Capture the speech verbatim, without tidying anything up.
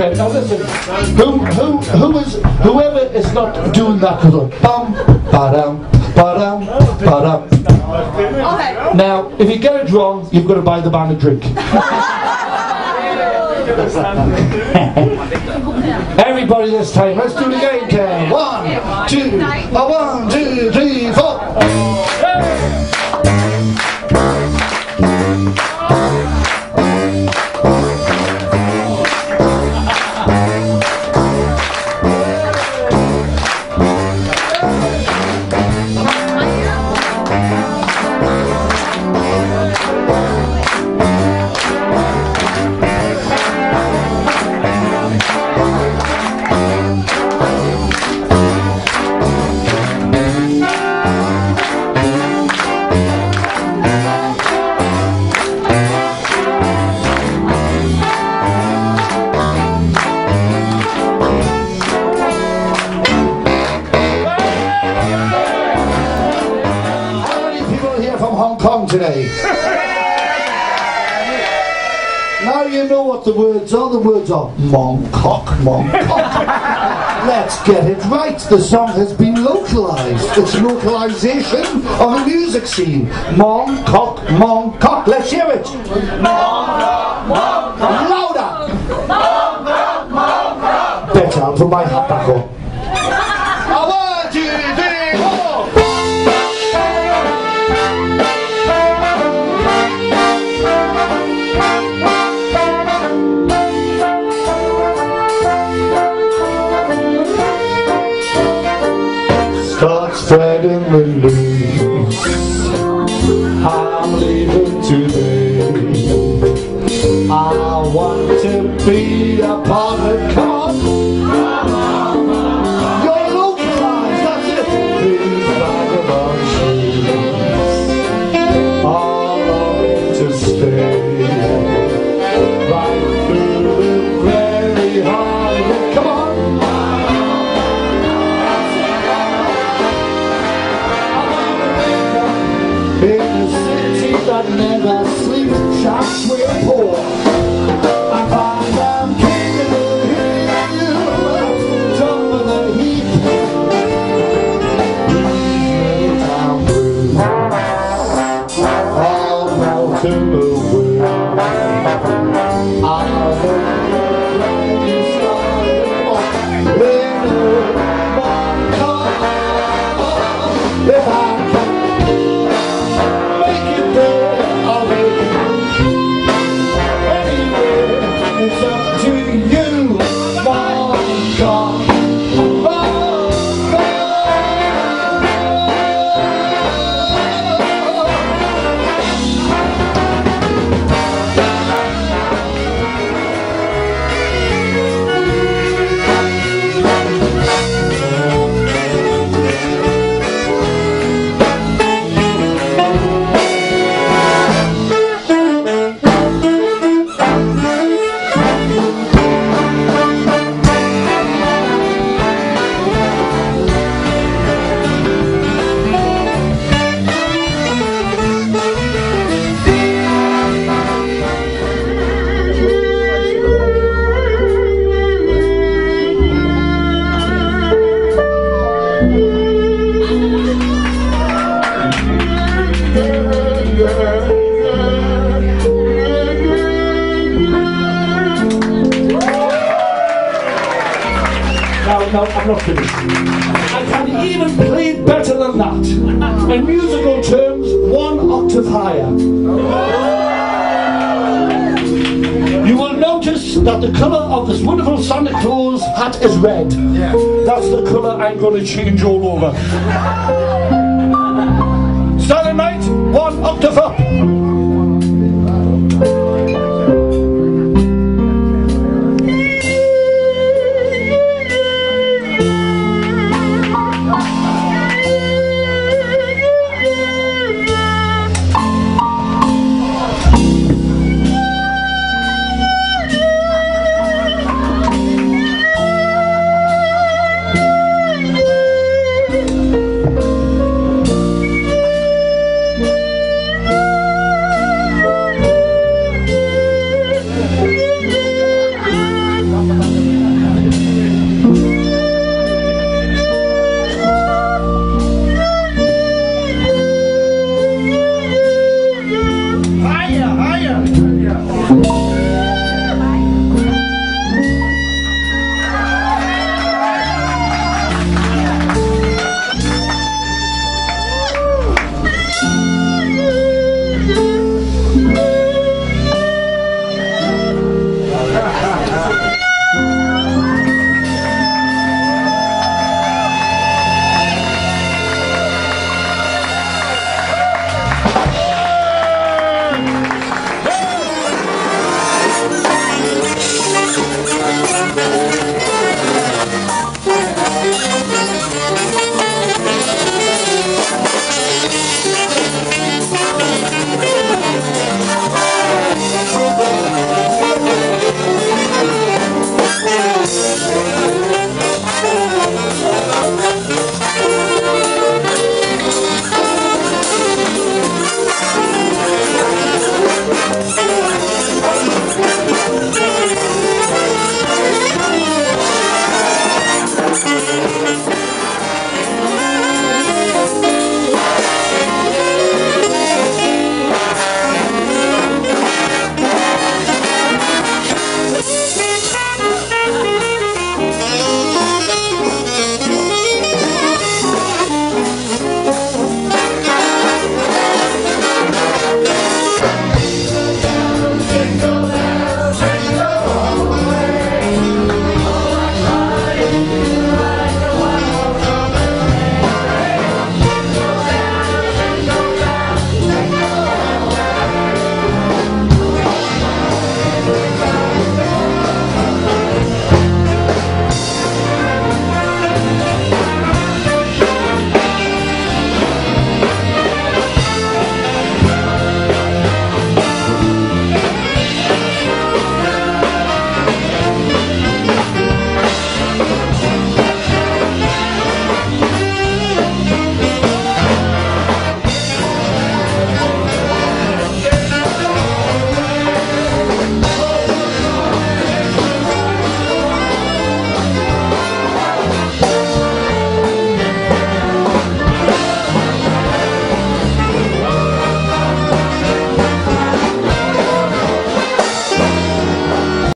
fair. Now listen, who, who, who is, whoever is not doing that sort of bum, ba-dum, ba-dum, ba-dum. Okay. Now, if you get it wrong, you've got to buy the band a drink. Everybody this time, let's do it again, Ken. One, two, uh, one, two, three, four. Today. Now you know what the words are. The words are Mong Kok, Mong Kok. Let's get it right. The song has been localized. It's localization of a music scene. Mong Kok, Mong Kok. Let's hear it. Mong Kok, Mong Kok. Louder. Mong Kok, Mong Kok. Better. I'll put my hat back on. Start spreading the news, I'm leaving today. I want to be a part of the cause. You're localized, that's it. These vagabond shoes are longing to stay right through the very hard. Come on. That never sleeps, shops we're poor. I find I'm king of the hill, top of the heap. Please down through, I'll melt in the wind. I'll look inside the morning, in the morning. No, I'm not finished. I can even play it better than that. In musical terms, one octave higher. You will notice that the colour of this wonderful Santa Claus hat is red. Yeah. That's the colour I'm going to change all over. Saturday night, one octave up.